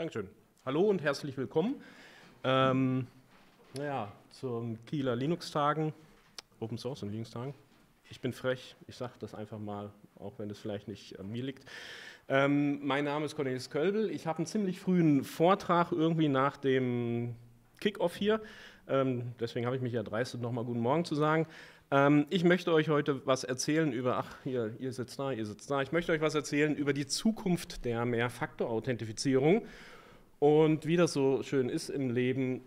Dankeschön. Hallo und herzlich willkommen zum Kieler Linux Tagen, Open Source und Linux Tagen. Ich bin frech, ich sage das einfach mal, auch wenn es vielleicht nicht an mir liegt. Mein Name ist Cornelius Kölbel. Ich habe einen ziemlich frühen Vortrag irgendwie nach dem Kickoff hier. Deswegen habe ich mich ja dreistet, nochmal guten Morgen zu sagen. Ich möchte euch heute was erzählen über, ich möchte euch was erzählen über die Zukunft der Mehrfaktor-Authentifizierung und wie das so schön ist im Leben.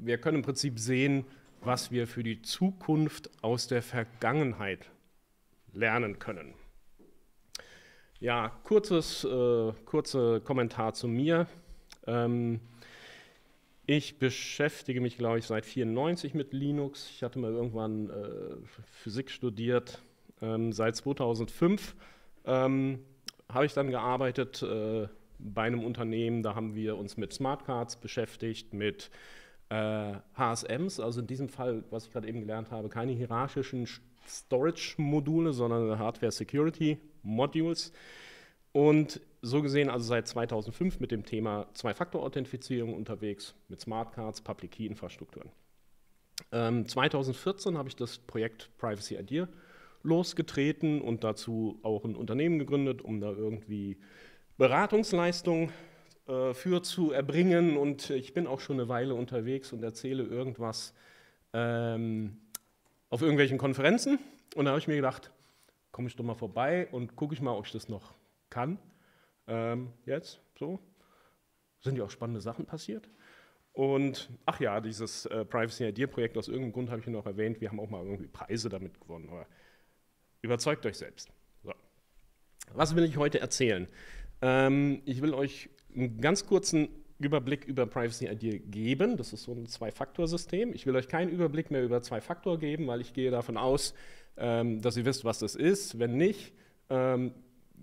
Wir können im Prinzip sehen, was wir für die Zukunft aus der Vergangenheit lernen können. Ja, kurzer Kommentar zu mir. Ich beschäftige mich, glaube ich, seit 1994 mit Linux. Ich hatte mal irgendwann Physik studiert. Seit 2005 habe ich dann gearbeitet bei einem Unternehmen. Da haben wir uns mit Smartcards beschäftigt, mit HSMs, also in diesem Fall, was ich gerade eben gelernt habe, keine hierarchischen Storage-Module, sondern Hardware-Security-Modules. Und so gesehen, also seit 2005 mit dem Thema Zwei-Faktor-Authentifizierung unterwegs, mit Smartcards, Public Key Infrastrukturen. 2014 habe ich das Projekt privacyIDEA losgetreten und dazu auch ein Unternehmen gegründet, um da irgendwie Beratungsleistungen für zu erbringen. Und ich bin auch schon eine Weile unterwegs und erzähle irgendwas auf irgendwelchen Konferenzen. Und da habe ich mir gedacht, komme ich doch mal vorbei und gucke ich mal, ob ich das noch kann. Jetzt so, sind ja auch spannende Sachen passiert. Und ach ja, dieses privacyIDEA-Projekt, aus irgendeinem Grund habe ich noch erwähnt, wir haben auch mal irgendwie Preise damit gewonnen, aber überzeugt euch selbst. So. Was will ich heute erzählen? Ich will euch einen ganz kurzen Überblick über privacyIDEA geben, das ist so ein Zwei-Faktor-System. Ich will euch keinen Überblick mehr über Zwei-Faktor geben, weil ich gehe davon aus, dass ihr wisst, was das ist. Wenn nicht,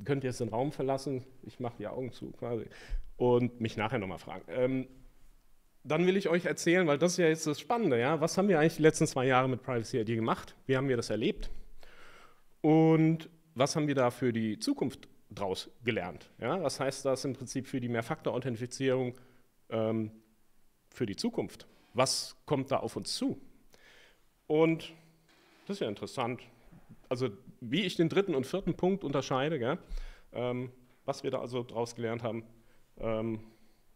könnt ihr jetzt den Raum verlassen, ich mache die Augen zu quasi und mich nachher nochmal fragen. Dann will ich euch erzählen, weil das ist ja jetzt das Spannende, ja? Was haben wir eigentlich die letzten 2 Jahre mit privacyIDEA gemacht? Wie haben wir das erlebt? Und was haben wir da für die Zukunft draus gelernt? Ja? Was heißt das im Prinzip für die Mehrfaktor-Authentifizierung für die Zukunft? Was kommt da auf uns zu? Und das ist ja interessant. Also wie ich den 3. und 4. Punkt unterscheide, gell? Was wir da also daraus gelernt haben,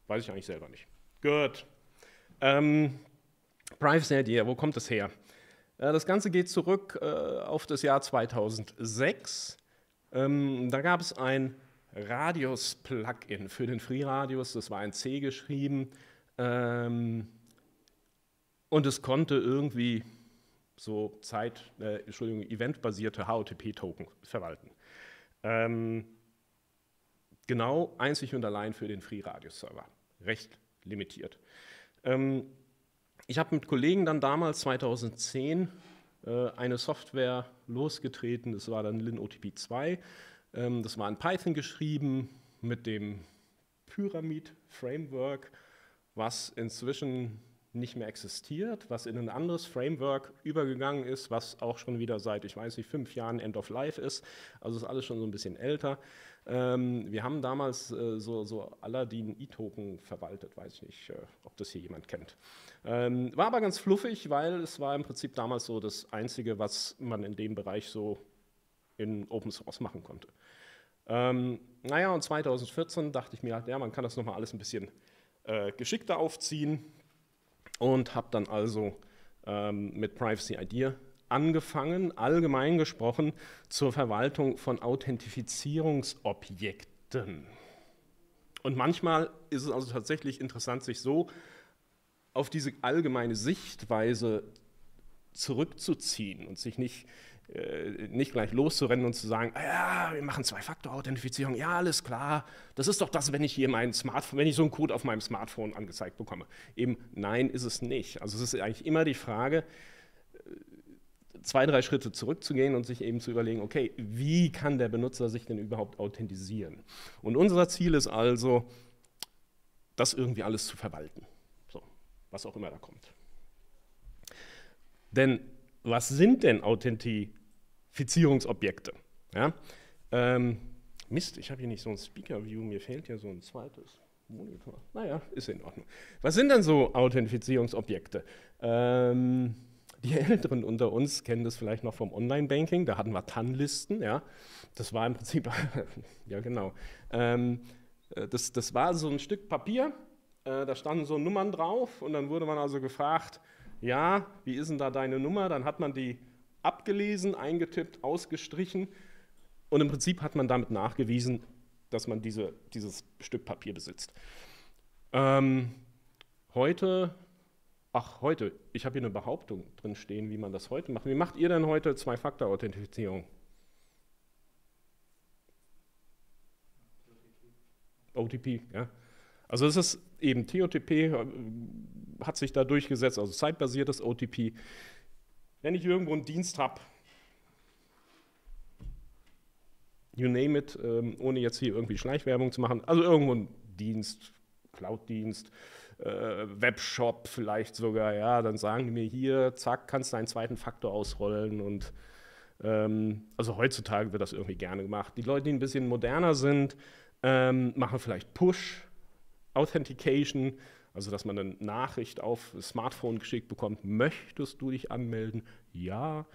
weiß ich eigentlich selber nicht. Gut. privacyIDEA, wo kommt das her? Das Ganze geht zurück auf das Jahr 2006. Da gab es ein Radius-Plugin für den Free-Radius, das war in C geschrieben und es konnte irgendwie so eventbasierte HOTP-Token verwalten. Genau, einzig und allein für den Free-Radius-Server. Recht limitiert. Ich habe mit Kollegen dann damals 2010 eine Software losgetreten, das war dann LinOTP2. Das war in Python geschrieben mit dem Pyramid-Framework, was inzwischen nicht mehr existiert, was in ein anderes Framework übergegangen ist, was auch schon wieder seit, ich weiß nicht, 5 Jahren End of Life ist. Also ist alles schon so ein bisschen älter. Wir haben damals so Aladdin E-Token verwaltet, weiß ich nicht, ob das hier jemand kennt. War aber ganz fluffig, weil es war im Prinzip damals so das Einzige, was man in dem Bereich so in Open Source machen konnte. Naja, und 2014 dachte ich mir, ja, man kann das nochmal alles ein bisschen geschickter aufziehen. Und habe dann also mit privacyIDEA angefangen, allgemein gesprochen, zur Verwaltung von Authentifizierungsobjekten. Und manchmal ist es also tatsächlich interessant, sich so auf diese allgemeine Sichtweise zurückzuziehen und sich nicht gleich loszurennen und zu sagen, ja, wir machen Zwei-Faktor-Authentifizierung, ja, alles klar, das ist doch das, wenn ich hier wenn ich so einen Code auf meinem Smartphone angezeigt bekomme. Eben, nein, ist es nicht. Also es ist eigentlich immer die Frage, 2, 3 Schritte zurückzugehen und sich eben zu überlegen, okay, wie kann der Benutzer sich denn überhaupt authentisieren? Und unser Ziel ist also, das irgendwie alles zu verwalten, so, was auch immer da kommt. Denn was sind denn Authentifizierungsobjekte? Ja? Mist, ich habe hier nicht so ein Speaker-View, mir fehlt ja so ein zweites. Monitor. Naja, ist in Ordnung. Was sind denn so Authentifizierungsobjekte? Die Älteren unter uns kennen das vielleicht noch vom Online-Banking, da hatten wir TAN-Listen, ja. Das war im Prinzip, ja genau, das war so ein Stück Papier, da standen so Nummern drauf und dann wurde man also gefragt, ja, wie ist denn da deine Nummer? Dann hat man die abgelesen, eingetippt, ausgestrichen und im Prinzip hat man damit nachgewiesen, dass man dieses Stück Papier besitzt. Heute, ich habe hier eine Behauptung drin stehen, wie man das heute macht. Wie macht ihr denn heute Zwei-Faktor-Authentifizierung? OTP, ja. Also es ist eben TOTP, hat sich da durchgesetzt, also zeitbasiertes OTP. Wenn ich irgendwo einen Dienst habe, you name it, ohne jetzt hier irgendwie Schleichwerbung zu machen, also irgendwo ein Dienst, Cloud-Dienst, Webshop vielleicht sogar, ja, dann sagen die mir hier, zack, kannst du einen zweiten Faktor ausrollen und also heutzutage wird das irgendwie gerne gemacht. Die Leute, die ein bisschen moderner sind, machen vielleicht Push Authentication, also dass man eine Nachricht auf das Smartphone geschickt bekommt, möchtest du dich anmelden? Ja.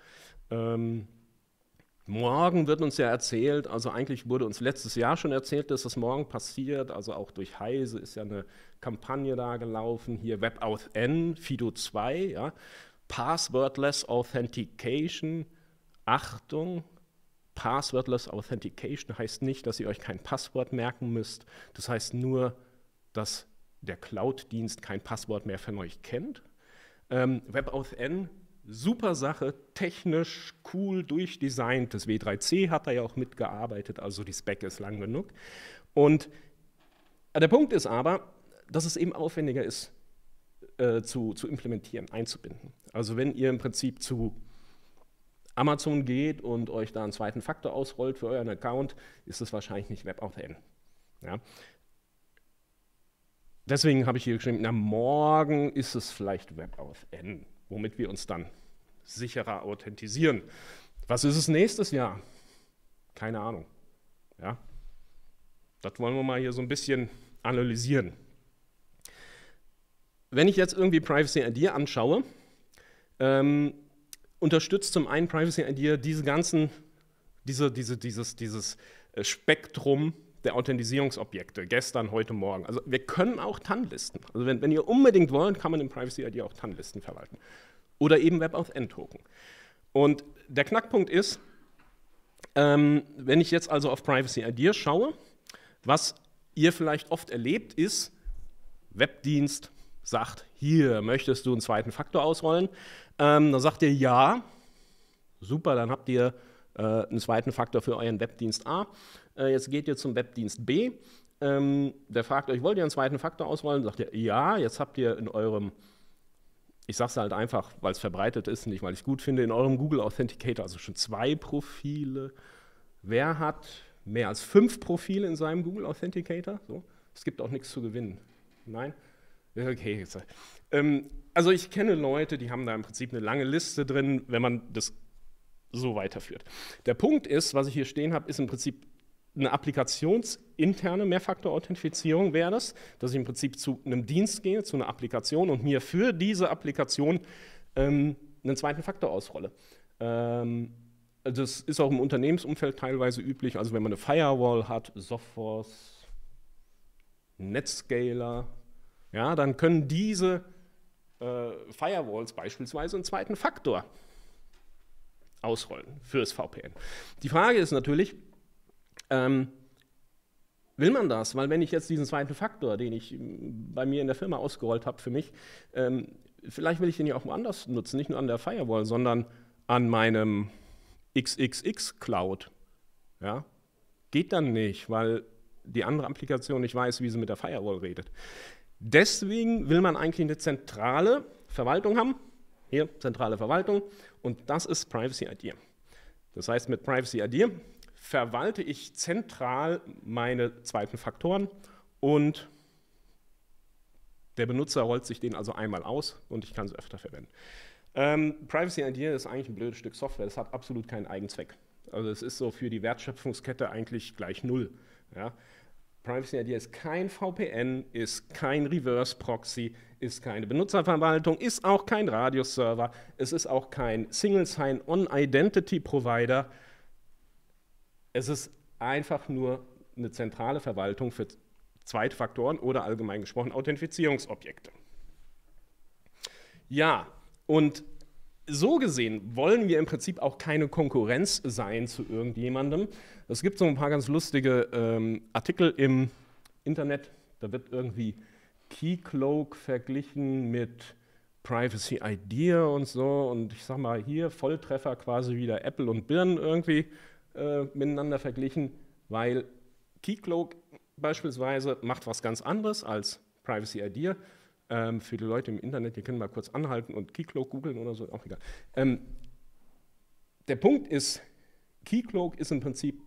Morgen wird uns ja erzählt, also eigentlich wurde uns letztes Jahr schon erzählt, dass das morgen passiert, also auch durch Heise ist ja eine Kampagne da gelaufen, hier WebAuthn, Fido 2, ja. Passwordless Authentication, Achtung, Passwordless Authentication heißt nicht, dass ihr euch kein Passwort merken müsst, das heißt nur, dass der Cloud-Dienst kein Passwort mehr von euch kennt. WebAuthn, super Sache, technisch cool durchdesignt. Das W3C hat da ja auch mitgearbeitet, also die Spec ist lang genug. Und der Punkt ist aber, dass es eben aufwendiger ist, zu implementieren, einzubinden. Also wenn ihr im Prinzip zu Amazon geht und euch da einen zweiten Faktor ausrollt für euren Account, ist es wahrscheinlich nicht WebAuthn. Ja. Deswegen habe ich hier geschrieben, na morgen ist es vielleicht WebAuthn, womit wir uns dann sicherer authentisieren. Was ist es nächstes Jahr? Keine Ahnung. Ja? Das wollen wir mal hier so ein bisschen analysieren. Wenn ich jetzt irgendwie privacyIDEA anschaue, unterstützt zum einen privacyIDEA dieses Spektrum der Authentisierungsobjekte, gestern, heute, morgen. Also wir können auch TAN-Listen. Also wenn ihr unbedingt wollt, kann man im privacyIDEA auch TAN-Listen verwalten. Oder eben WebAuthn-Token. Und der Knackpunkt ist, wenn ich jetzt also auf privacyIDEA schaue, was ihr vielleicht oft erlebt ist, Webdienst sagt, hier, möchtest du einen zweiten Faktor ausrollen? Dann sagt ihr ja, super, dann habt ihr einen zweiten Faktor für euren Webdienst A. Jetzt geht ihr zum Webdienst B, der fragt euch, wollt ihr einen zweiten Faktor ausrollen? Sagt ihr, ja, jetzt habt ihr in eurem, ich sag's halt einfach, weil es verbreitet ist, nicht weil ich es gut finde, in eurem Google Authenticator, also schon 2 Profile. Wer hat mehr als 5 Profile in seinem Google Authenticator? So. Es gibt auch nichts zu gewinnen. Nein? Okay. Jetzt. Also ich kenne Leute, die haben da im Prinzip eine lange Liste drin, wenn man das so weiterführt. Der Punkt ist, was ich hier stehen habe, ist im Prinzip eine applikationsinterne Mehrfaktor-Authentifizierung wäre das, dass ich im Prinzip zu einem Dienst gehe, zu einer Applikation und mir für diese Applikation einen zweiten Faktor ausrolle. Das ist auch im Unternehmensumfeld teilweise üblich, also wenn man eine Firewall hat, Sophos, NetScaler, ja, dann können diese Firewalls beispielsweise einen zweiten Faktor ausrollen für das VPN. Die Frage ist natürlich, will man das? Weil wenn ich jetzt diesen zweiten Faktor, den ich bei mir in der Firma ausgerollt habe für mich, vielleicht will ich den ja auch woanders nutzen, nicht nur an der Firewall, sondern an meinem XXX-Cloud. Ja? Geht dann nicht, weil die andere Applikation nicht weiß, wie sie mit der Firewall redet. Deswegen will man eigentlich eine zentrale Verwaltung haben. Hier, zentrale Verwaltung. Und das ist privacyIDEA. Das heißt, mit privacyIDEA verwalte ich zentral meine zweiten Faktoren und der Benutzer rollt sich den also einmal aus und ich kann es öfter verwenden. privacyIDEA ist eigentlich ein blödes Stück Software, das hat absolut keinen Eigenzweck. Also es ist so für die Wertschöpfungskette eigentlich gleich null. Ja? privacyIDEA ist kein VPN, ist kein Reverse-Proxy, ist keine Benutzerverwaltung, ist auch kein Radius-Server, es ist auch kein Single Sign-On Identity Provider. Es ist einfach nur eine zentrale Verwaltung für Zweitfaktoren oder allgemein gesprochen Authentifizierungsobjekte. Ja, und so gesehen wollen wir im Prinzip auch keine Konkurrenz sein zu irgendjemandem. Es gibt so ein paar ganz lustige Artikel im Internet, da wird irgendwie Keycloak verglichen mit privacyIDEA und so, und ich sag mal hier Volltreffer quasi wieder Äpfel und Birnen irgendwie miteinander verglichen, weil Keycloak beispielsweise macht was ganz anderes als privacyIDEA. Für die Leute im Internet, die können mal kurz anhalten und Keycloak googeln oder so, auch egal. Der Punkt ist, Keycloak ist im Prinzip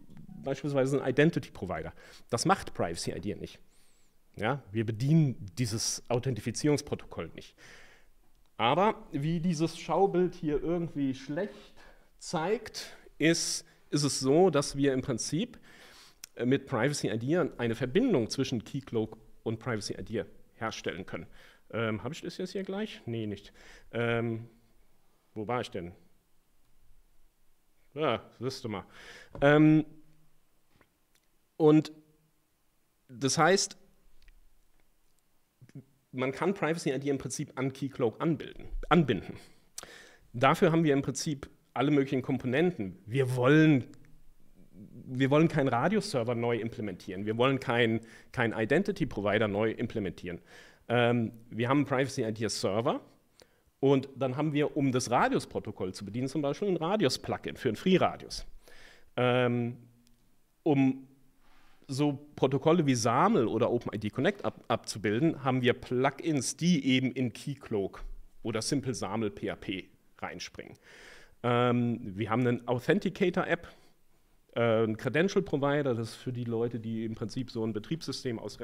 beispielsweise ein Identity Provider. Das macht privacyIDEA nicht. Ja, wir bedienen dieses Authentifizierungsprotokoll nicht. Aber wie dieses Schaubild hier irgendwie schlecht zeigt, ist es so, dass wir im Prinzip mit privacyIDEA eine Verbindung zwischen Keycloak und privacyIDEA herstellen können. Habe ich das jetzt hier gleich? Nee, nicht. Wo war ich denn? Ja, siehst du mal. Und das heißt, man kann privacyIDEA im Prinzip an Keycloak anbinden. Dafür haben wir im Prinzip alle möglichen Komponenten. Wir wollen keinen Radius-Server neu implementieren. Wir wollen keinen Identity-Provider neu implementieren. Wir haben einen privacyIDEA-Server und dann haben wir, um das Radius-Protokoll zu bedienen, zum Beispiel ein Radius-Plugin für einen Free-Radius. Um so Protokolle wie SAML oder OpenID Connect abzubilden, haben wir Plugins, die eben in Keycloak oder Simple SAML PHP reinspringen. Wir haben einen Authenticator-App, ein Credential Provider, das ist für die Leute, die im Prinzip so ein Betriebssystem aus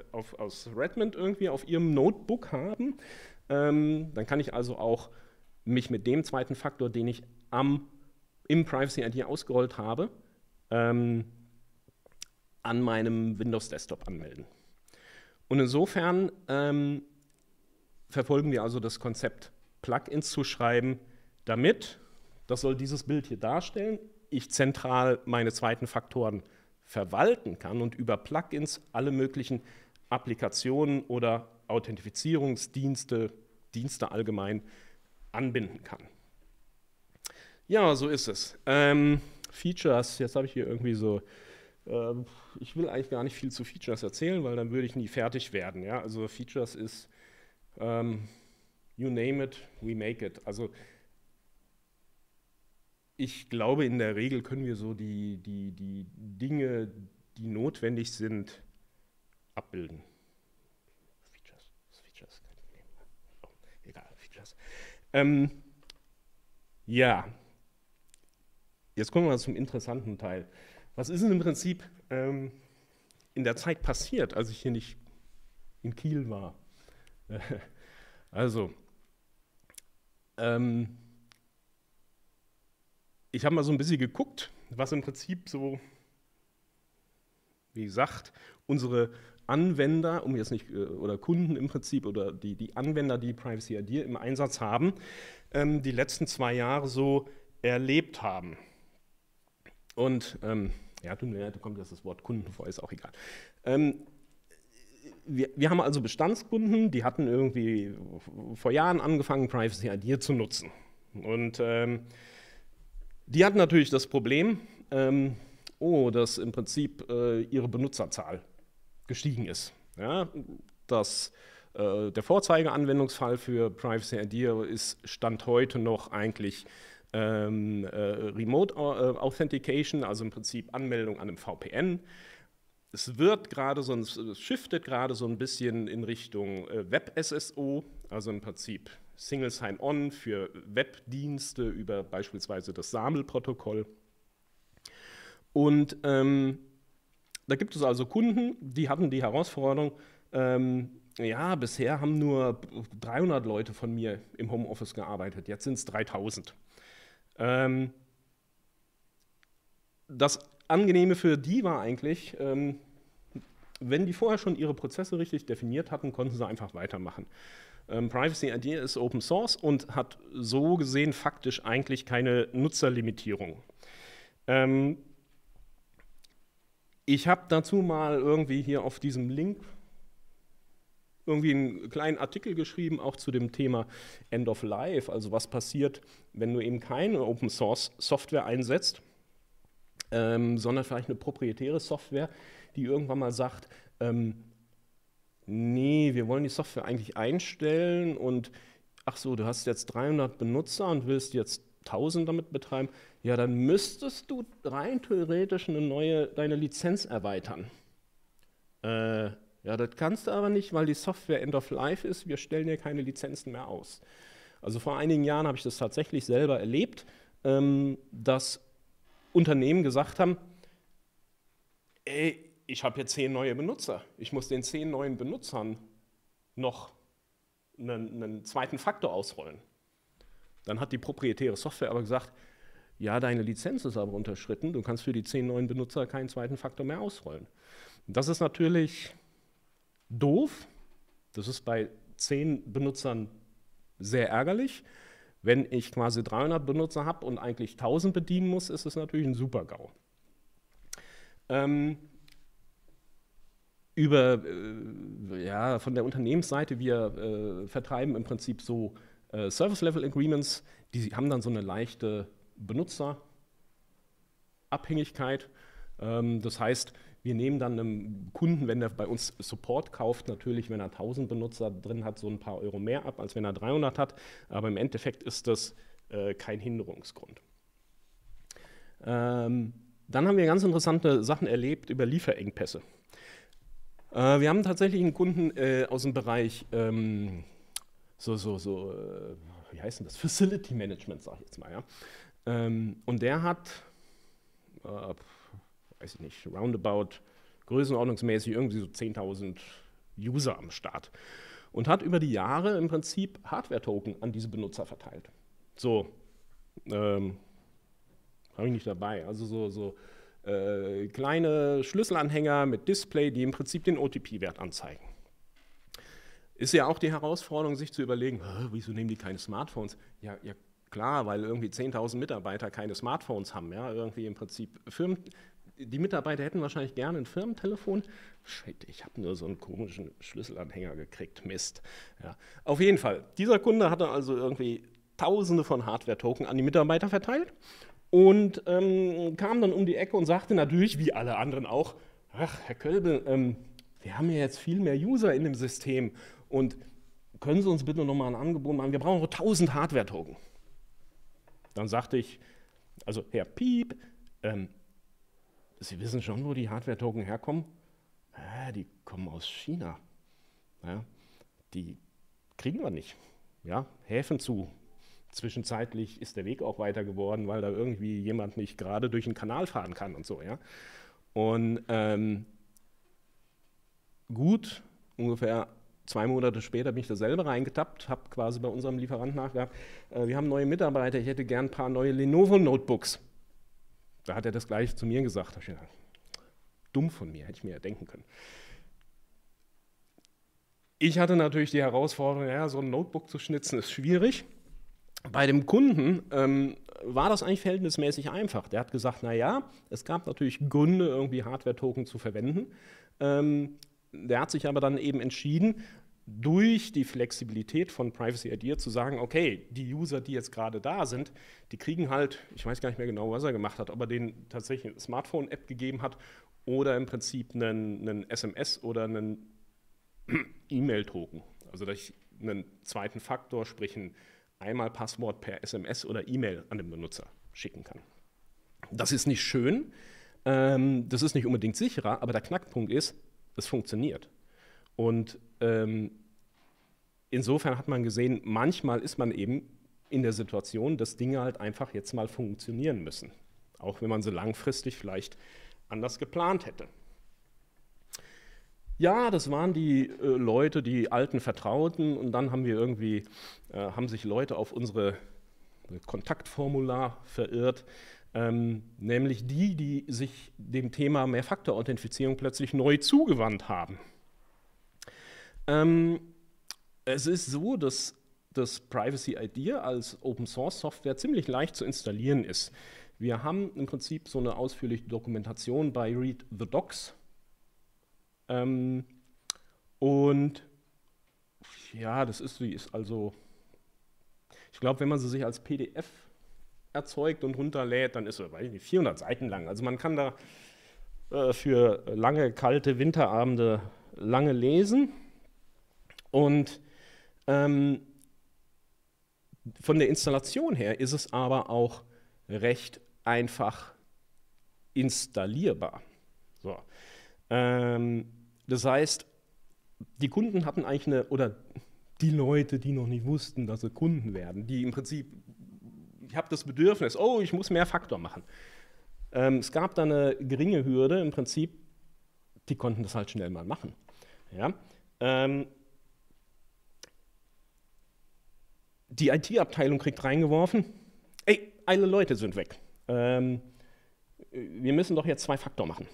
Redmond irgendwie auf ihrem Notebook haben. Dann kann ich also auch mich mit dem zweiten Faktor, den ich im privacyIDEA ausgerollt habe, an meinem Windows-Desktop anmelden. Und insofern verfolgen wir also das Konzept, Plugins zu schreiben, damit, das soll dieses Bild hier darstellen, ich zentral meine zweiten Faktoren verwalten kann und über Plugins alle möglichen Applikationen oder Authentifizierungsdienste, Dienste allgemein anbinden kann. Ja, so ist es. Features, jetzt habe ich hier irgendwie so, ich will eigentlich gar nicht viel zu Features erzählen, weil dann würde ich nie fertig werden. Ja? Also Features ist, you name it, we make it. Also ich glaube, in der Regel können wir so die Dinge, die notwendig sind, abbilden. Features. Oh, egal, Features. Ja, jetzt kommen wir zum interessanten Teil. Was ist denn im Prinzip in der Zeit passiert, als ich hier nicht in Kiel war? Also, ich habe mal so ein bisschen geguckt, was im Prinzip so, wie gesagt, unsere Anwender, um jetzt nicht, oder Kunden im Prinzip, oder die Anwender, die privacyIDEA im Einsatz haben, die letzten 2 Jahre so erlebt haben. Und, ja, tut mir leid, da kommt jetzt das Wort Kunden vor, ist auch egal. Wir haben also Bestandskunden, die hatten irgendwie vor Jahren angefangen, privacyIDEA zu nutzen. Und, die hatten natürlich das Problem, dass im Prinzip ihre Benutzerzahl gestiegen ist. Ja? Dass, der Vorzeigeanwendungsfall für privacyIDEA ist Stand heute noch eigentlich Remote Authentication, also im Prinzip Anmeldung an einem VPN. Es wird gerade so, es shiftet gerade so ein bisschen in Richtung Web-SSO, also im Prinzip Single Sign-On für Webdienste über beispielsweise das SAML-Protokoll. Und da gibt es also Kunden, die hatten die Herausforderung, ja, bisher haben nur 300 Leute von mir im Homeoffice gearbeitet, jetzt sind es 3000. Das Angenehme für die war eigentlich, wenn die vorher schon ihre Prozesse richtig definiert hatten, konnten sie einfach weitermachen. privacyIDEA ist Open Source und hat so gesehen faktisch eigentlich keine Nutzerlimitierung. Ich habe dazu mal irgendwie hier auf diesem Link irgendwie einen kleinen Artikel geschrieben, auch zu dem Thema End of Life, also was passiert, wenn du eben keine Open Source Software einsetzt, sondern vielleicht eine proprietäre Software, die irgendwann mal sagt, nee, wir wollen die Software eigentlich einstellen und ach so, du hast jetzt 300 Benutzer und willst jetzt 1000 damit betreiben, ja, dann müsstest du rein theoretisch eine neue, deine Lizenz erweitern. Ja, das kannst du aber nicht, weil die Software End of Life ist, wir stellen ja keine Lizenzen mehr aus. Also vor einigen Jahren habe ich das tatsächlich selber erlebt, dass Unternehmen gesagt haben, ey, ich habe jetzt 10 neue Benutzer, ich muss den 10 neuen Benutzern noch einen zweiten Faktor ausrollen. Dann hat die proprietäre Software aber gesagt, ja, deine Lizenz ist aber unterschritten, du kannst für die 10 neuen Benutzer keinen zweiten Faktor mehr ausrollen. Das ist natürlich doof, das ist bei 10 Benutzern sehr ärgerlich. Wenn ich quasi 300 Benutzer habe und eigentlich 1000 bedienen muss, ist es natürlich ein Super-GAU. Von der Unternehmensseite, wir vertreiben im Prinzip so Service-Level-Agreements, die haben dann so eine leichte Benutzerabhängigkeit. Das heißt, wir nehmen dann einem Kunden, wenn der bei uns Support kauft, natürlich, wenn er 1000 Benutzer drin hat, so ein paar Euro mehr ab, als wenn er 300 hat. Aber im Endeffekt ist das kein Hinderungsgrund. Dann haben wir ganz interessante Sachen erlebt über Lieferengpässe. Wir haben tatsächlich einen Kunden aus dem Bereich wie heißt denn das? Facility Management, sag ich jetzt mal, ja. Und der hat, weiß ich nicht, roundabout größenordnungsmäßig irgendwie so 10.000 User am Start und hat über die Jahre im Prinzip Hardware-Token an diese Benutzer verteilt. So, habe ich nicht dabei, also kleine Schlüsselanhänger mit Display, die im Prinzip den OTP-Wert anzeigen. Ist ja auch die Herausforderung, sich zu überlegen, wieso nehmen die keine Smartphones? Ja, ja klar, weil irgendwie 10.000 Mitarbeiter keine Smartphones haben. Ja? Irgendwie im Prinzip Firmen, die Mitarbeiter hätten wahrscheinlich gerne ein Firmentelefon. Shit, ich habe nur so einen komischen Schlüsselanhänger gekriegt, Mist. Ja. Auf jeden Fall, dieser Kunde hatte also irgendwie Tausende von Hardware-Token an die Mitarbeiter verteilt und kam dann um die Ecke und sagte natürlich, wie alle anderen auch, ach, Herr Kölbel, wir haben ja jetzt viel mehr User in dem System. Und können Sie uns bitte nochmal ein Angebot machen? Wir brauchen 1000 Hardware-Token. Dann sagte ich, also Herr Piep, Sie wissen schon, wo die Hardware-Token herkommen? Die kommen aus China. Ja, die kriegen wir nicht. Ja, Häfen zu. Zwischenzeitlich ist der Weg auch weiter geworden, weil da irgendwie jemand nicht gerade durch den Kanal fahren kann und so. Ja. Und gut, ungefähr 2 Monate später bin ich da selber reingetappt, habe quasi bei unserem Lieferanten nachgefragt, wir haben neue Mitarbeiter, ich hätte gern ein paar neue Lenovo-Notebooks. Da hat er das gleiche zu mir gesagt. Da hab ich gedacht, dumm von mir, hätte ich mir ja denken können. Ich hatte natürlich die Herausforderung, ja, so ein Notebook zu schnitzen ist schwierig. Bei dem Kunden war das eigentlich verhältnismäßig einfach. Der hat gesagt, naja, es gab natürlich Gründe, irgendwie Hardware-Token zu verwenden. Der hat sich aber dann eben entschieden, durch die Flexibilität von privacyIDEA zu sagen, okay, die User, die jetzt gerade da sind, die kriegen halt, ich weiß gar nicht mehr genau, was er gemacht hat, ob er denen tatsächlich eine Smartphone-App gegeben hat oder im Prinzip einen SMS oder einen E-Mail-Token. Also dass ich einen zweiten Faktor, sprich ein einmal Passwort per SMS oder E-Mail an den Benutzer schicken kann. Das ist nicht schön, das ist nicht unbedingt sicherer, aber der Knackpunkt ist, es funktioniert. Und insofern hat man gesehen, manchmal ist man eben in der Situation, dass Dinge halt einfach jetzt mal funktionieren müssen. Auch wenn man sie langfristig vielleicht anders geplant hätte. Ja, das waren die Leute, die alten Vertrauten. Und dann haben wir irgendwie, haben sich Leute auf unsere Kontaktformular verirrt. nämlich die, die sich dem Thema Mehrfaktor-Authentifizierung plötzlich neu zugewandt haben. Es ist so, dass das privacyIDEA als Open-Source-Software ziemlich leicht zu installieren ist. Wir haben im Prinzip so eine ausführliche Dokumentation bei Read the Docs. Und ja, die ist also, ich glaube, wenn man sie sich als PDF erzeugt und runterlädt, dann ist sie, weiß ich nicht, 400 Seiten lang. Also man kann da für lange, kalte Winterabende lange lesen. Und von der Installation her ist es aber auch recht einfach installierbar. So. Das heißt, die Kunden hatten eigentlich eine, oder die Leute, die noch nicht wussten, dass sie Kunden werden, die im Prinzip, ich habe das Bedürfnis, oh, ich muss mehr Faktor machen. Es gab da eine geringe Hürde, im Prinzip, die konnten das halt schnell mal machen. Ja? Die IT-Abteilung kriegt reingeworfen, ey, alle Leute sind weg. Wir müssen doch jetzt Zwei-Faktor machen.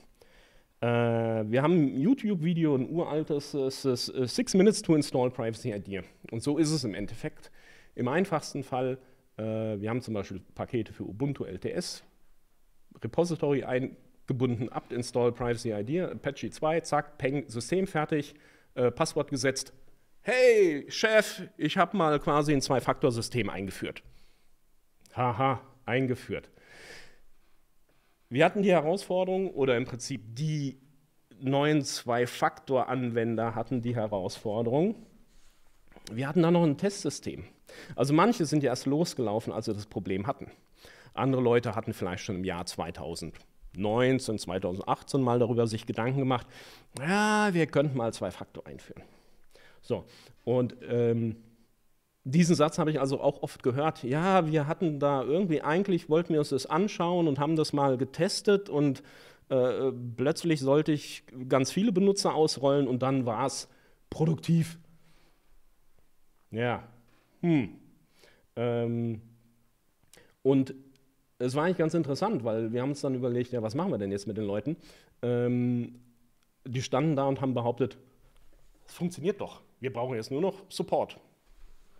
Wir haben ein YouTube-Video, ein uraltes, es ist 6 Minutes to Install privacyIDEA. Und so ist es im Endeffekt. Im einfachsten Fall, wir haben zum Beispiel Pakete für Ubuntu LTS, Repository eingebunden, apt-install privacyIDEA, Apache 2, zack, peng, System fertig, Passwort gesetzt. Hey, Chef, ich habe mal quasi ein Zwei-Faktor-System eingeführt. Haha, eingeführt. Wir hatten die Herausforderung, oder im Prinzip die neuen Zwei-Faktor-Anwender hatten die Herausforderung, wir hatten da noch ein Testsystem. Also manche sind ja erst losgelaufen, als sie das Problem hatten. Andere Leute hatten vielleicht schon im Jahr 2019, 2018 mal darüber sich Gedanken gemacht, ja, wir könnten mal Zwei-Faktor einführen. So, und diesen Satz habe ich also auch oft gehört. Ja, wir hatten da irgendwie, eigentlich wollten wir uns das anschauen und haben das mal getestet und plötzlich sollte ich ganz viele Benutzer ausrollen und dann war es produktiv. Ja, und es war eigentlich ganz interessant, weil wir haben uns dann überlegt, ja, was machen wir denn jetzt mit den Leuten? Die standen da und haben behauptet, es funktioniert doch, wir brauchen jetzt nur noch Support.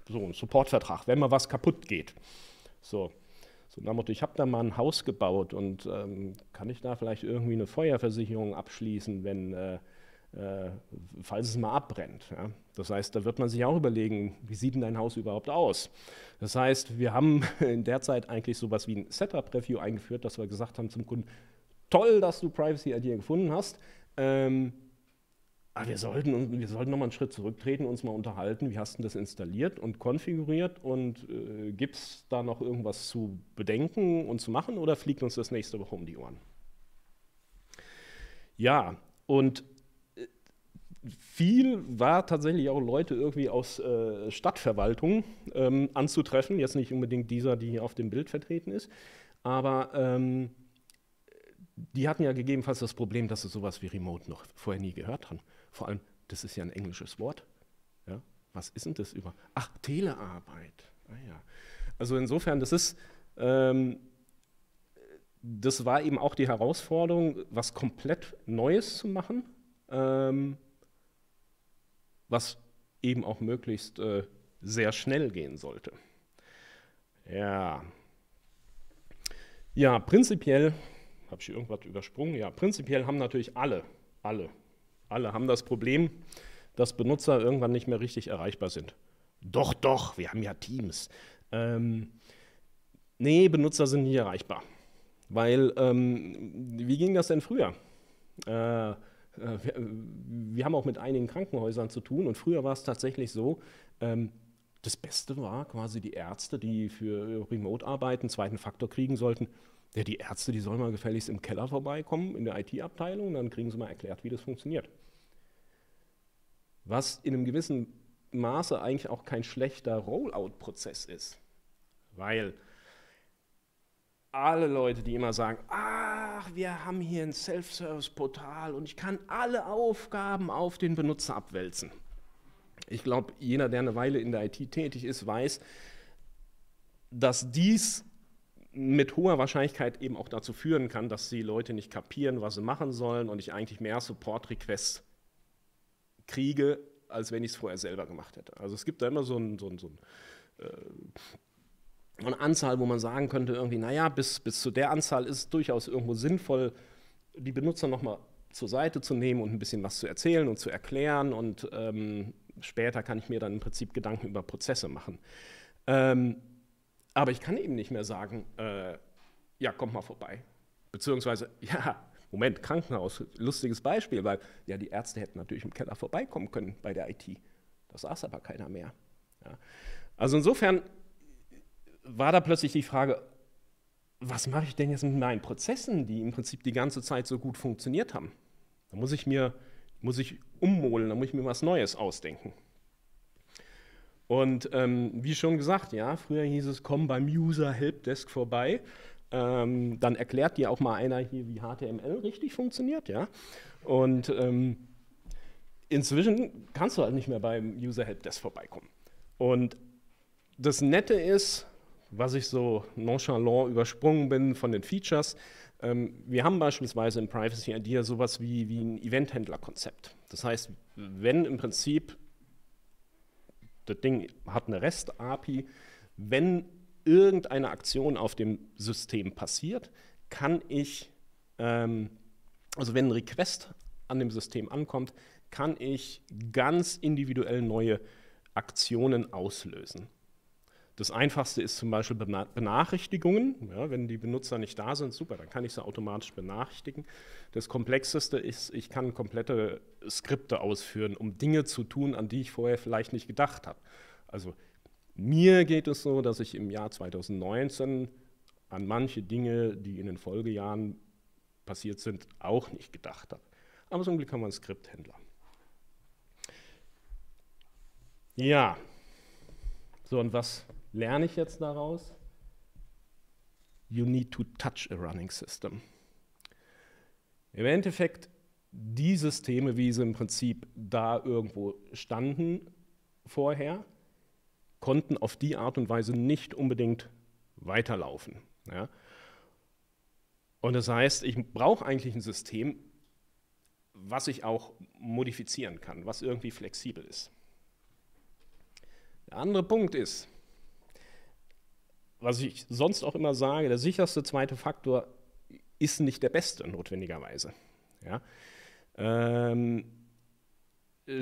So ein Supportvertrag, wenn mal was kaputt geht. So, ich habe da mal ein Haus gebaut und kann ich da vielleicht irgendwie eine Feuerversicherung abschließen, wenn, falls es mal abbrennt. Ja? Das heißt, da wird man sich auch überlegen, wie sieht denn dein Haus überhaupt aus? Das heißt, wir haben in der Zeit eigentlich sowas wie ein Setup-Review eingeführt, dass wir gesagt haben zum Kunden, toll, dass du privacyIDEA gefunden hast, aber wir sollten nochmal einen Schritt zurücktreten, uns mal unterhalten, wie hast du das installiert und konfiguriert und gibt es da noch irgendwas zu bedenken und zu machen oder fliegt uns das nächste Woche um die Ohren? Ja, und viel war tatsächlich auch Leute irgendwie aus Stadtverwaltungen anzutreffen, jetzt nicht unbedingt dieser, die hier auf dem Bild vertreten ist, aber die hatten ja gegebenenfalls das Problem, dass sie sowas wie Remote noch vorher nie gehört haben. Vor allem, das ist ja ein englisches Wort. Ja? Was ist denn das über? Ach, Telearbeit. Ah, ja. Also insofern, das war eben auch die Herausforderung, was komplett Neues zu machen, was eben auch möglichst sehr schnell gehen sollte. Ja, ja, prinzipiell, habe ich irgendwas übersprungen? Ja, prinzipiell haben natürlich alle haben das Problem, dass Benutzer irgendwann nicht mehr richtig erreichbar sind. Doch, doch, wir haben ja Teams. Nee, Benutzer sind nicht erreichbar. Weil, wie ging das denn früher? Wir haben auch mit einigen Krankenhäusern zu tun und früher war es tatsächlich so, das Beste war quasi die Ärzte, die für Remote-Arbeit einen zweiten Faktor kriegen sollten. Ja, die Ärzte, die sollen mal gefälligst im Keller vorbeikommen, in der IT-Abteilung, und dann kriegen sie mal erklärt, wie das funktioniert. Was in einem gewissen Maße eigentlich auch kein schlechter Rollout-Prozess ist. Weil alle Leute, die immer sagen, ach, wir haben hier ein Self-Service-Portal und ich kann alle Aufgaben auf den Benutzer abwälzen. Ich glaube, jeder, der eine Weile in der IT tätig ist, weiß, dass dies mit hoher Wahrscheinlichkeit eben auch dazu führen kann, dass die Leute nicht kapieren, was sie machen sollen und ich eigentlich mehr Support-Requests kriege, als wenn ich es vorher selber gemacht hätte. Also es gibt da immer so eine Anzahl, wo man sagen könnte, irgendwie, naja, bis zu der Anzahl ist es durchaus irgendwo sinnvoll, die Benutzer nochmal zur Seite zu nehmen und ein bisschen was zu erzählen und zu erklären und später kann ich mir dann im Prinzip Gedanken über Prozesse machen. Aber ich kann eben nicht mehr sagen, ja, kommt mal vorbei. Beziehungsweise, ja, Moment, Krankenhaus, lustiges Beispiel, weil ja, die Ärzte hätten natürlich im Keller vorbeikommen können bei der IT. Das saß aber keiner mehr. Ja. Also insofern war da plötzlich die Frage, was mache ich denn jetzt mit meinen Prozessen, die im Prinzip die ganze Zeit so gut funktioniert haben? Da muss ich ummodeln, da muss ich mir was Neues ausdenken. Und wie schon gesagt, ja, früher hieß es, komm beim User Helpdesk vorbei. Dann erklärt dir auch mal einer hier, wie HTML richtig funktioniert, ja. Und inzwischen kannst du halt nicht mehr beim User Helpdesk vorbeikommen. Und das Nette ist, was ich so nonchalant übersprungen bin von den Features, wir haben beispielsweise im privacyIDEA sowas wie ein Eventhändler-Konzept. Das heißt, wenn im Prinzip, das Ding hat eine REST-API, wenn irgendeine Aktion auf dem System passiert, kann ich, also wenn ein Request an dem System ankommt, kann ich ganz individuell neue Aktionen auslösen. Das Einfachste ist zum Beispiel Benachrichtigungen. Ja, wenn die Benutzer nicht da sind, super, dann kann ich sie automatisch benachrichtigen. Das Komplexeste ist, ich kann komplette Skripte ausführen, um Dinge zu tun, an die ich vorher vielleicht nicht gedacht habe. Also mir geht es so, dass ich im Jahr 2019 an manche Dinge, die in den Folgejahren passiert sind, auch nicht gedacht habe. Aber zum Glück haben wir einen Skripthändler. Ja, so und was lerne ich jetzt daraus? You need to touch a running system. Im Endeffekt, die Systeme, wie sie im Prinzip da irgendwo standen vorher, konnten auf die Art und Weise nicht unbedingt weiterlaufen. Ja? Und das heißt, ich brauche eigentlich ein System, was ich auch modifizieren kann, was irgendwie flexibel ist. Der andere Punkt ist, was ich sonst auch immer sage, der sicherste zweite Faktor ist nicht der beste, notwendigerweise. Ja?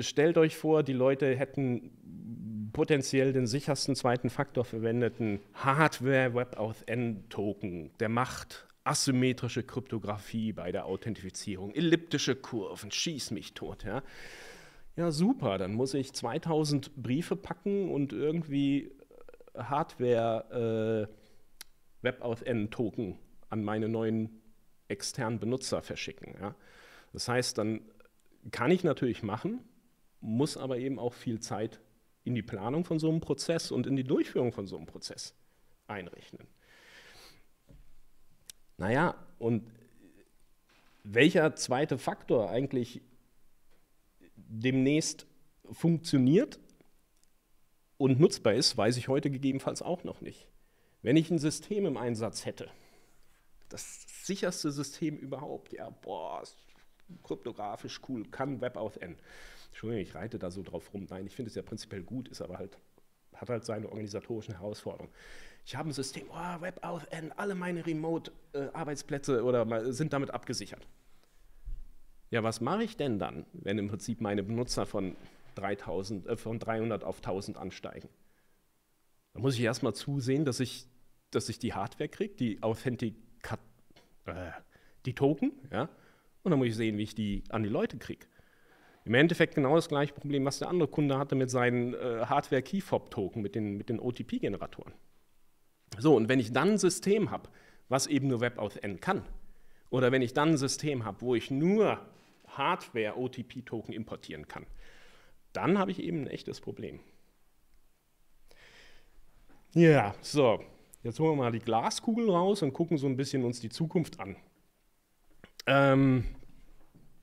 Stellt euch vor, die Leute hätten potenziell den sichersten zweiten Faktor verwendeten Hardware-WebAuthn-Token, der macht asymmetrische Kryptographie bei der Authentifizierung, elliptische Kurven, schieß mich tot. Ja? Ja, super, dann muss ich 2000 Briefe packen und irgendwie Hardware-WebAuthn-Token an meine neuen externen Benutzer verschicken. Ja? Das heißt, dann kann ich natürlich machen, muss aber eben auch viel Zeit in die Planung von so einem Prozess und in die Durchführung von so einem Prozess einrechnen. Naja, und welcher zweite Faktor eigentlich demnächst funktioniert und nutzbar ist, weiß ich heute gegebenenfalls auch noch nicht. Wenn ich ein System im Einsatz hätte, das sicherste System überhaupt, ja, boah, kryptografisch cool, kann WebAuthn. Entschuldigung, ich reite da so drauf rum. Nein, ich finde es ja prinzipiell gut, ist aber halt, hat halt seine organisatorischen Herausforderungen. Ich habe ein System, oh, WebAuthn, alle meine Remote-Arbeitsplätze oder sind damit abgesichert. Ja, was mache ich denn dann, wenn im Prinzip meine Benutzer von 300 auf 1000 ansteigen? Da muss ich erstmal zusehen, dass ich die Hardware kriege, die Token, ja, und dann muss ich sehen, wie ich die an die Leute kriege. Im Endeffekt genau das gleiche Problem, was der andere Kunde hatte mit seinen Hardware-Key-Fob-Token, mit den OTP-Generatoren. So, und wenn ich dann ein System habe, was eben nur WebAuthn kann, oder wenn ich dann ein System habe, wo ich nur Hardware-OTP-Token importieren kann, dann habe ich eben ein echtes Problem. Ja, so, jetzt holen wir mal die Glaskugel raus und gucken so ein bisschen uns die Zukunft an.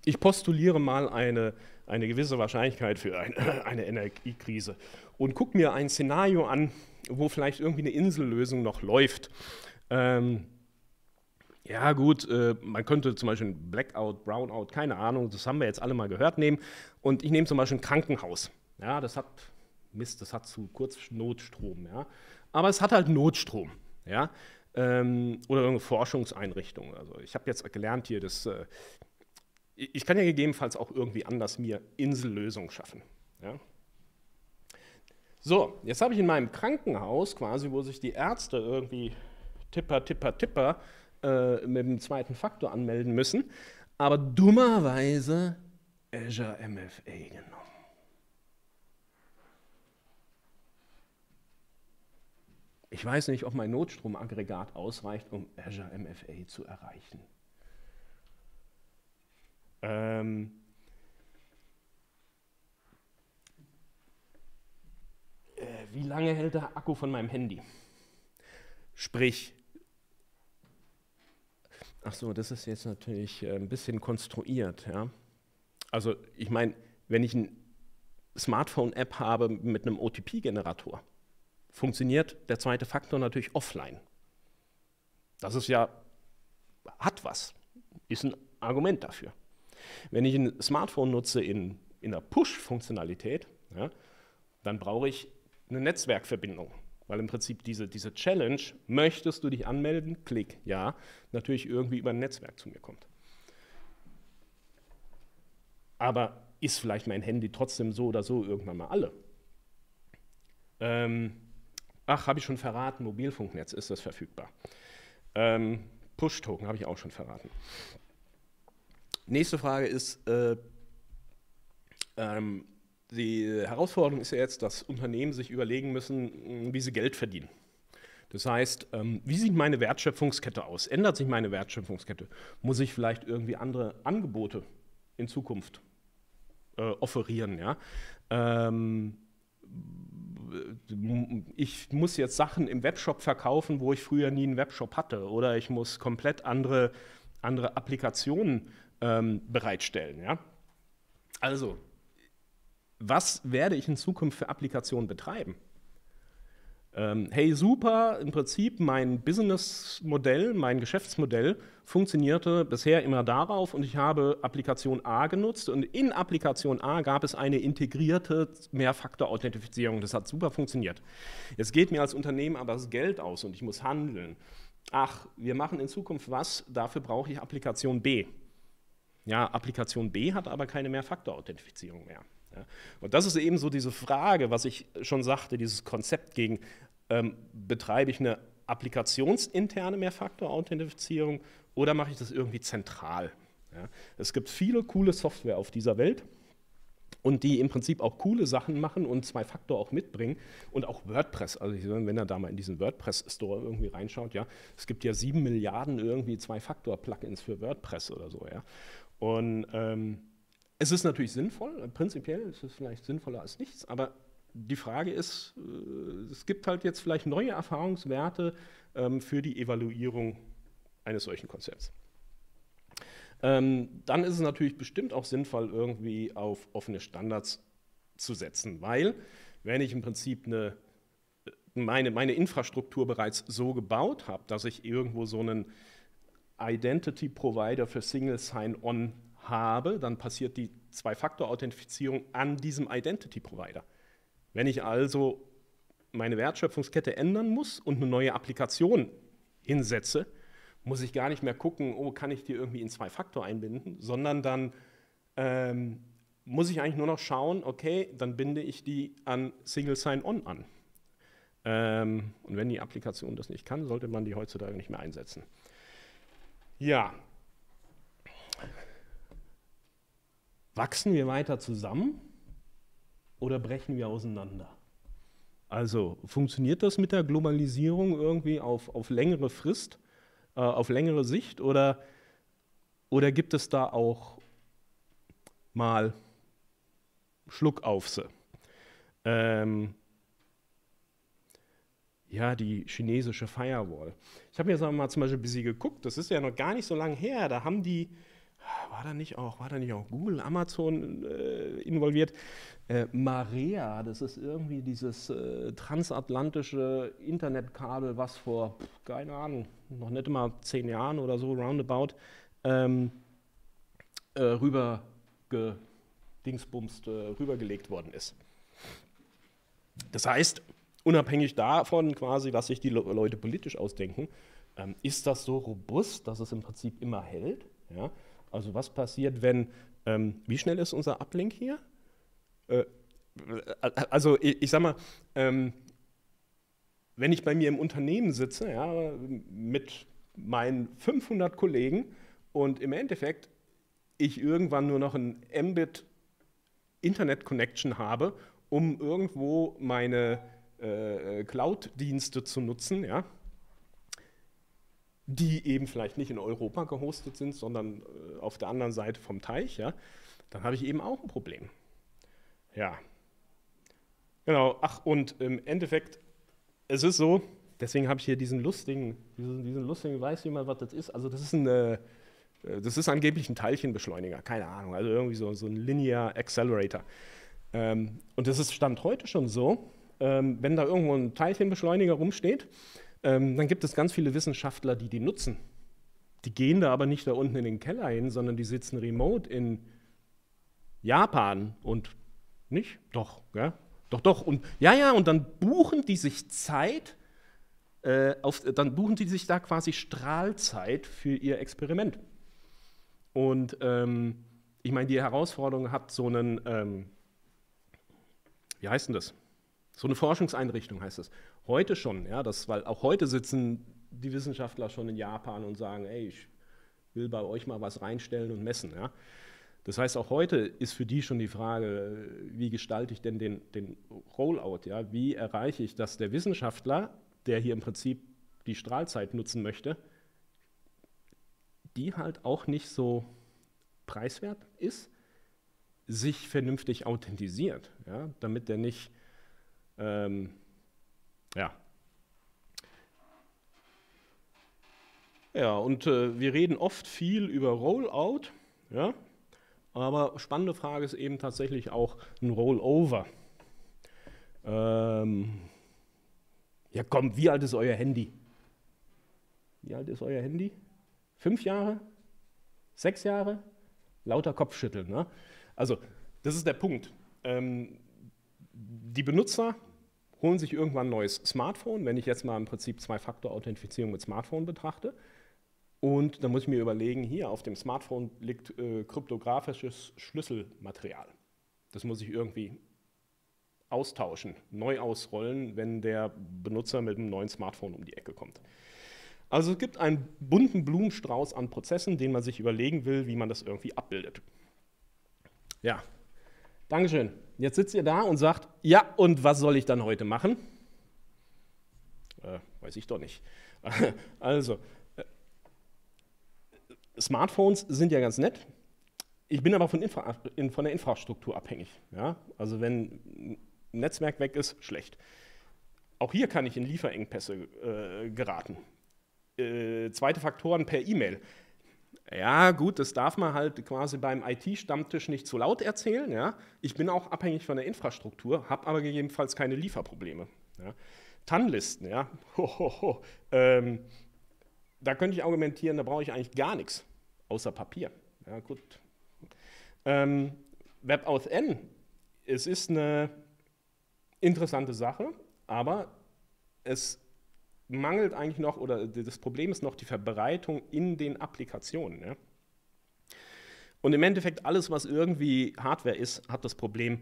Ich postuliere mal eine gewisse Wahrscheinlichkeit für eine Energiekrise und gucke mir ein Szenario an, wo vielleicht irgendwie eine Insellösung noch läuft. Ja gut, man könnte zum Beispiel Blackout, Brownout, keine Ahnung, das haben wir jetzt alle mal gehört, nehmen. Und ich nehme zum Beispiel ein Krankenhaus. Ja, das hat, Mist, das hat zu kurz Notstrom, ja. Aber es hat halt Notstrom, ja. Oder irgendeine Forschungseinrichtung. Also ich habe jetzt gelernt hier, dass ich kann ja gegebenenfalls auch irgendwie anders mir Insellösungen schaffen. Ja? So, jetzt habe ich in meinem Krankenhaus quasi, wo sich die Ärzte irgendwie tipper mit dem zweiten Faktor anmelden müssen, aber dummerweise Azure MFA genommen. Ich weiß nicht, ob mein Notstromaggregat ausreicht, um Azure MFA zu erreichen. Wie lange hält der Akku von meinem Handy? Sprich, ach so, das ist jetzt natürlich ein bisschen konstruiert. Ja? Also ich meine, wenn ich eine Smartphone-App habe mit einem OTP-Generator, funktioniert der zweite Faktor natürlich offline. Das ist ja, hat was, ist ein Argument dafür. Wenn ich ein Smartphone nutze in der Push-Funktionalität, ja, dann brauche ich eine Netzwerkverbindung, weil im Prinzip diese Challenge, möchtest du dich anmelden, klick, ja, natürlich irgendwie über ein Netzwerk zu mir kommt. Aber ist vielleicht mein Handy trotzdem so oder so irgendwann mal alle? Ach, habe ich schon verraten, Mobilfunknetz, ist das verfügbar. Push-Token habe ich auch schon verraten. Nächste Frage ist, die Herausforderung ist ja jetzt, dass Unternehmen sich überlegen müssen, wie sie Geld verdienen. Das heißt, wie sieht meine Wertschöpfungskette aus? Ändert sich meine Wertschöpfungskette? Muss ich vielleicht irgendwie andere Angebote in Zukunft offerieren? Ja? Ich muss jetzt Sachen im Webshop verkaufen, wo ich früher nie einen Webshop hatte. Oder ich muss komplett andere Applikationen bereitstellen. Ja? Also, was werde ich in Zukunft für Applikationen betreiben? Hey, super, im Prinzip mein Businessmodell, mein Geschäftsmodell funktionierte bisher immer darauf und ich habe Applikation A genutzt und in Applikation A gab es eine integrierte Mehrfaktor-Authentifizierung. Das hat super funktioniert. Jetzt geht mir als Unternehmen aber das Geld aus und ich muss handeln. Ach, wir machen in Zukunft was, dafür brauche ich Applikation B. Ja, Applikation B hat aber keine Mehrfaktor-Authentifizierung mehr. Ja. Und das ist eben so diese Frage, was ich schon sagte, dieses Konzept gegen, betreibe ich eine applikationsinterne Mehrfaktor-Authentifizierung oder mache ich das irgendwie zentral? Ja. Es gibt viele coole Software auf dieser Welt und die im Prinzip auch coole Sachen machen und Zwei-Faktor auch mitbringen und auch WordPress. Also wenn ihr da mal in diesen WordPress-Store irgendwie reinschaut, ja, es gibt ja 7 Milliarden irgendwie Zwei-Faktor-Plugins für WordPress oder so. Ja. Und es ist natürlich sinnvoll, prinzipiell ist es vielleicht sinnvoller als nichts, aber die Frage ist, es gibt halt jetzt vielleicht neue Erfahrungswerte für die Evaluierung eines solchen Konzepts. Dann ist es natürlich bestimmt auch sinnvoll, irgendwie auf offene Standards zu setzen, weil wenn ich im Prinzip meine Infrastruktur bereits so gebaut habe, dass ich irgendwo so einen Identity Provider für Single Sign-On habe, dann passiert die Zwei-Faktor-Authentifizierung an diesem Identity-Provider. Wenn ich also meine Wertschöpfungskette ändern muss und eine neue Applikation hinsetze, muss ich gar nicht mehr gucken, oh, kann ich die irgendwie in Zwei-Faktor einbinden, sondern dann muss ich eigentlich nur noch schauen, okay, dann binde ich die an Single Sign-On an. Und wenn die Applikation das nicht kann, sollte man die heutzutage nicht mehr einsetzen. Ja. Wachsen wir weiter zusammen oder brechen wir auseinander? Also funktioniert das mit der Globalisierung irgendwie auf längere Frist, auf längere Sicht oder gibt es da auch mal Schluckaufse? Ja, die chinesische Firewall. Ich habe mir jetzt mal zum Beispiel ein bisschen geguckt, das ist ja noch gar nicht so lange her, da haben die War da nicht auch Google, Amazon involviert? Marea, das ist irgendwie dieses transatlantische Internetkabel, was vor, keine Ahnung, noch nicht mal 10 Jahren oder so, roundabout, rübergelegt worden ist. Das heißt, unabhängig davon quasi, was sich die Leute politisch ausdenken, ist das so robust, dass es im Prinzip immer hält? Ja? Also was passiert, wenn, wie schnell ist unser Uplink hier? Also ich sag mal, wenn ich bei mir im Unternehmen sitze, ja, mit meinen 500 Kollegen und im Endeffekt ich irgendwann nur noch ein Mbit Internet-Connection habe, um irgendwo meine Cloud-Dienste zu nutzen, ja, die eben vielleicht nicht in Europa gehostet sind, sondern auf der anderen Seite vom Teich, ja, dann habe ich eben auch ein Problem. Ja, genau, ach, und im Endeffekt, es ist so, deswegen habe ich hier diesen lustigen, weiß jemand, was das ist, also das ist eine, das ist angeblich ein Teilchenbeschleuniger, keine Ahnung, also irgendwie so ein Linear Accelerator. Und das ist Stand heute schon so, wenn da irgendwo ein Teilchenbeschleuniger rumsteht, dann gibt es ganz viele Wissenschaftler, die nutzen. Die gehen da aber nicht da unten in den Keller hin, sondern die sitzen remote in Japan und nicht? Doch, ja? Doch. Und ja, und dann buchen die sich Zeit, dann buchen die sich da quasi Strahlzeit für ihr Experiment. Und ich meine, die Herausforderung hat so einen, wie heißt denn das? So eine Forschungseinrichtung heißt es. Heute schon, ja, weil auch heute sitzen die Wissenschaftler schon in Japan und sagen, ey, ich will bei euch mal was reinstellen und messen, ja. Das heißt, auch heute ist für die schon die Frage, wie gestalte ich denn den Rollout, ja? Wie erreiche ich, dass der Wissenschaftler, der hier im Prinzip die Strahlzeit nutzen möchte, die halt auch nicht so preiswert ist, sich vernünftig authentisiert, ja? Damit der nicht, Ja, und wir reden oft viel über Rollout, ja? Aber spannende Frage ist eben tatsächlich auch ein Rollover. Ja komm, wie alt ist euer Handy? Wie alt ist euer Handy? 5 Jahre? 6 Jahre? Lauter Kopfschütteln, ne? Also, das ist der Punkt. Die Benutzer holen sich irgendwann ein neues Smartphone, wenn ich jetzt mal im Prinzip Zwei-Faktor-Authentifizierung mit Smartphone betrachte. Und dann muss ich mir überlegen, hier auf dem Smartphone liegt kryptografisches Schlüsselmaterial. Das muss ich irgendwie austauschen, neu ausrollen, wenn der Benutzer mit einem neuen Smartphone um die Ecke kommt. Also es gibt einen bunten Blumenstrauß an Prozessen, den man sich überlegen will, wie man das irgendwie abbildet. Ja, Dankeschön. Jetzt sitzt ihr da und sagt, ja, und was soll ich dann heute machen? Weiß ich doch nicht. Also, Smartphones sind ja ganz nett. Ich bin aber von der Infrastruktur abhängig. Ja? Also wenn ein Netzwerk weg ist, schlecht. Auch hier kann ich in Lieferengpässe geraten. Zweite Faktoren per E-Mail. Ja gut, das darf man halt quasi beim IT-Stammtisch nicht zu laut erzählen. Ja? Ich bin auch abhängig von der Infrastruktur, habe aber gegebenenfalls keine Lieferprobleme. Ja? TAN-Listen, ja. Da könnte ich argumentieren, da brauche ich eigentlich gar nichts, außer Papier. Ja, gut. WebAuthn, es ist eine interessante Sache, aber es mangelt eigentlich noch, oder das Problem ist noch die Verbreitung in den Applikationen. Ja? Und im Endeffekt alles, was irgendwie Hardware ist, hat das Problem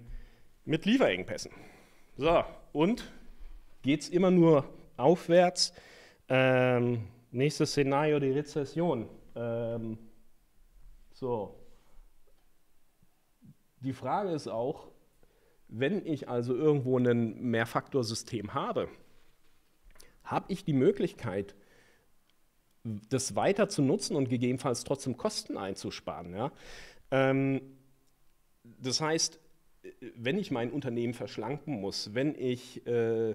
mit Lieferengpässen. So, und geht es immer nur aufwärts? Nächstes Szenario, die Rezession. So. Die Frage ist auch, wenn ich also irgendwo ein Mehrfaktorsystem habe, habe ich die Möglichkeit, das weiter zu nutzen und gegebenenfalls trotzdem Kosten einzusparen. Ja? Das heißt, wenn ich mein Unternehmen verschlanken muss, wenn ich im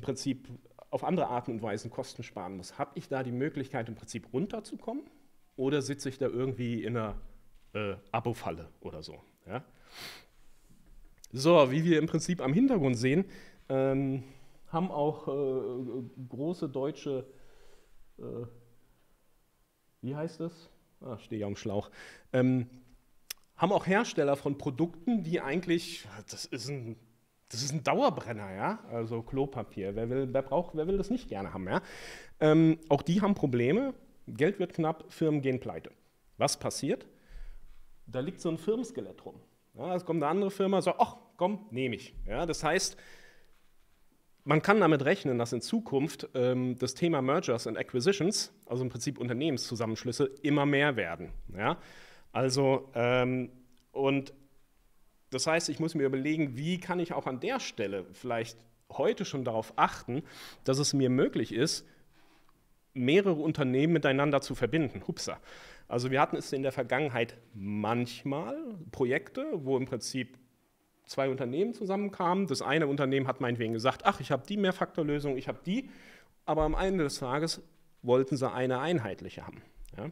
Prinzip auf andere Arten und Weisen Kosten sparen muss, habe ich da die Möglichkeit, im Prinzip runterzukommen oder sitze ich da irgendwie in einer Abo-Falle oder so. Ja? So, wie wir im Prinzip am Hintergrund sehen, haben auch große deutsche, wie heißt es? Ah, stehe ja am Schlauch. Haben auch Hersteller von Produkten, die eigentlich, das ist ein Dauerbrenner, ja? Also Klopapier, wer braucht, wer will das nicht gerne haben, ja? Auch die haben Probleme, Geld wird knapp, Firmen gehen pleite. Was passiert? Da liegt so ein Firmenskelett rum. Ja, es kommt eine andere Firma und sagt, ach komm, nehme ich. Ja, das heißt, man kann damit rechnen, dass in Zukunft das Thema Mergers and Acquisitions, also im Prinzip Unternehmenszusammenschlüsse, immer mehr werden. Ja? Also, und das heißt, ich muss mir überlegen, wie kann ich auch an der Stelle vielleicht heute schon darauf achten, dass es mir möglich ist, mehrere Unternehmen miteinander zu verbinden. Hupsa. Also wir hatten es in der Vergangenheit manchmal Projekte, wo im Prinzip zwei Unternehmen zusammenkamen. Das eine Unternehmen hat meinetwegen gesagt, ach, ich habe die Mehrfaktorlösung, ich habe die. Aber am Ende des Tages wollten sie eine einheitliche haben. Ja,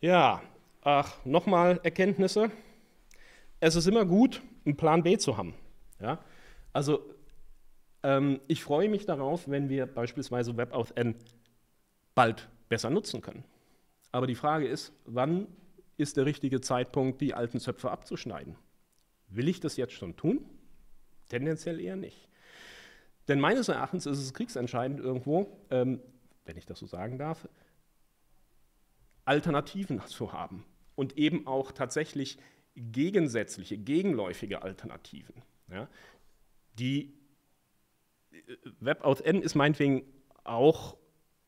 ja, ach, nochmal Erkenntnisse. Es ist immer gut, einen Plan B zu haben. Ja, also ich freue mich darauf, wenn wir beispielsweise WebAuthn bald besser nutzen können. Aber die Frage ist, wann ist der richtige Zeitpunkt, die alten Zöpfe abzuschneiden? Will ich das jetzt schon tun? Tendenziell eher nicht. Denn meines Erachtens ist es kriegsentscheidend irgendwo, wenn ich das so sagen darf, Alternativen zu haben und eben auch tatsächlich gegensätzliche, gegenläufige Alternativen, ja, die WebAuthn ist meinetwegen auch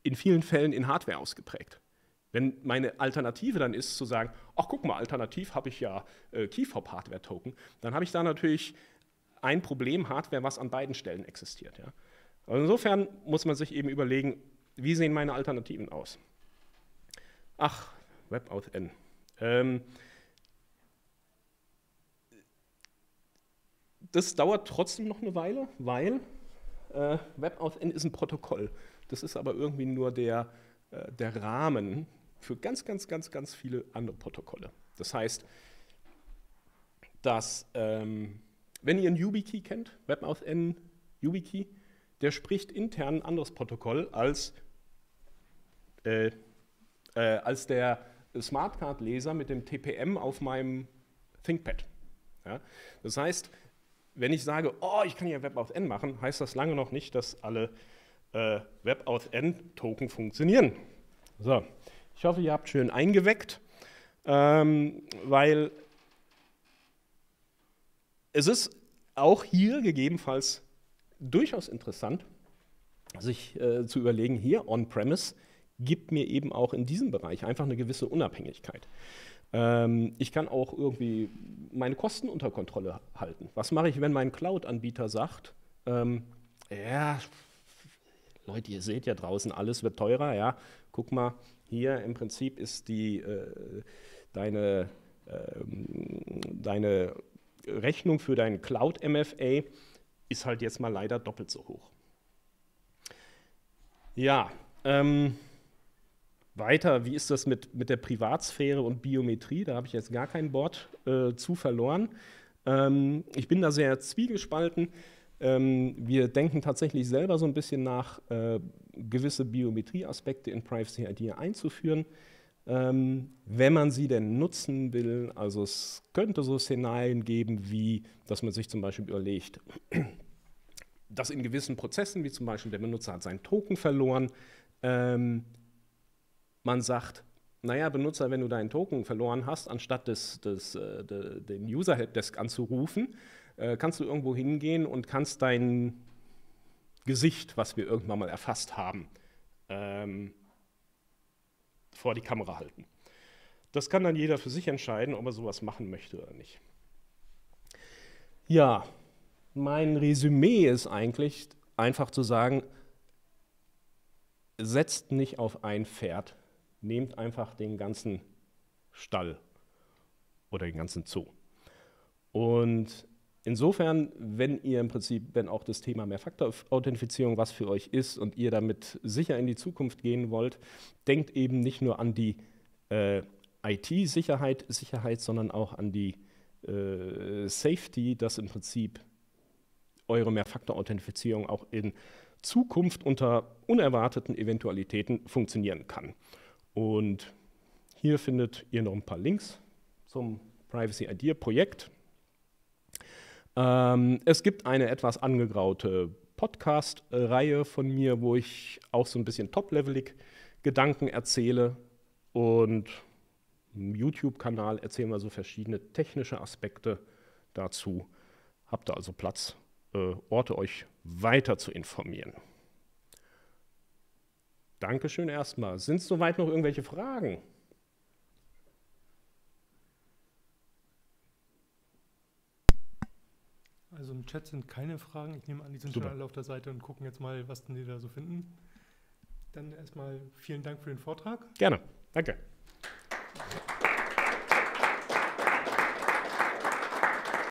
in vielen Fällen in Hardware ausgeprägt. Wenn meine Alternative dann ist, zu sagen, ach guck mal, alternativ habe ich ja Keyfob-Hardware-Token, dann habe ich da natürlich ein Problem Hardware, was an beiden Stellen existiert. Ja? Also insofern muss man sich eben überlegen, wie sehen meine Alternativen aus? Ach, WebAuthn. Das dauert trotzdem noch eine Weile, weil WebAuthn ist ein Protokoll. Das ist aber irgendwie nur der Rahmen für ganz viele andere Protokolle. Das heißt, dass, wenn ihr einen YubiKey kennt, WebAuthn YubiKey, der spricht intern ein anderes Protokoll als der Smartcard-Leser mit dem TPM auf meinem ThinkPad. Ja? Das heißt, wenn ich sage, oh, ich kann ja WebAuthn machen, heißt das lange noch nicht, dass alle WebAuthn-Token funktionieren. So, ich hoffe, ihr habt schön eingeweckt, weil es ist auch hier gegebenenfalls durchaus interessant, sich zu überlegen, hier on-premise gibt mir eben auch in diesem Bereich einfach eine gewisse Unabhängigkeit. Ich kann auch irgendwie meine Kosten unter Kontrolle halten. Was mache ich, wenn mein Cloud-Anbieter sagt, ja, Leute, ihr seht ja draußen, alles wird teurer, ja, guck mal, hier im Prinzip ist die, deine Rechnung für deinen Cloud-MFA ist halt jetzt mal leider doppelt so hoch. Ja, weiter, wie ist das mit der Privatsphäre und Biometrie? Da habe ich jetzt gar kein Wort zu verloren. Ich bin da sehr zwiegespalten. Wir denken tatsächlich selber so ein bisschen nach, gewisse Biometrieaspekte in privacyIDEA einzuführen, wenn man sie denn nutzen will. Also es könnte so Szenarien geben, wie dass man sich zum Beispiel überlegt, dass in gewissen Prozessen, wie zum Beispiel der Benutzer hat seinen Token verloren, man sagt, naja, Benutzer, wenn du deinen Token verloren hast, anstatt den User-Helpdesk anzurufen, kannst du irgendwo hingehen und kannst dein Gesicht, was wir irgendwann mal erfasst haben, vor die Kamera halten. Das kann dann jeder für sich entscheiden, ob er sowas machen möchte oder nicht. Ja, mein Resümee ist eigentlich, einfach zu sagen, setzt nicht auf ein Pferd, nehmt einfach den ganzen Stall oder den ganzen Zoo. Und Insofern, wenn ihr im Prinzip, wenn auch das Thema Mehrfaktor-Authentifizierung was für euch ist und ihr damit sicher in die Zukunft gehen wollt, denkt eben nicht nur an die IT-Sicherheit, sondern auch an die Safety, dass im Prinzip eure Mehrfaktor-Authentifizierung auch in Zukunft unter unerwarteten Eventualitäten funktionieren kann. Und hier findet ihr noch ein paar Links zum privacyIDEA-Projekt. Es gibt eine etwas angegraute Podcast-Reihe von mir, wo ich auch so ein bisschen top-levelig Gedanken erzähle, und im YouTube-Kanal erzählen wir so verschiedene technische Aspekte dazu. Habt ihr also Platz, Orte euch weiter zu informieren. Dankeschön erstmal. Sind es soweit noch irgendwelche Fragen? Also im Chat sind keine Fragen. Ich nehme an, die sind schon alle auf der Seite und gucken jetzt mal, was die da so finden. Dann erstmal vielen Dank für den Vortrag. Gerne. Danke.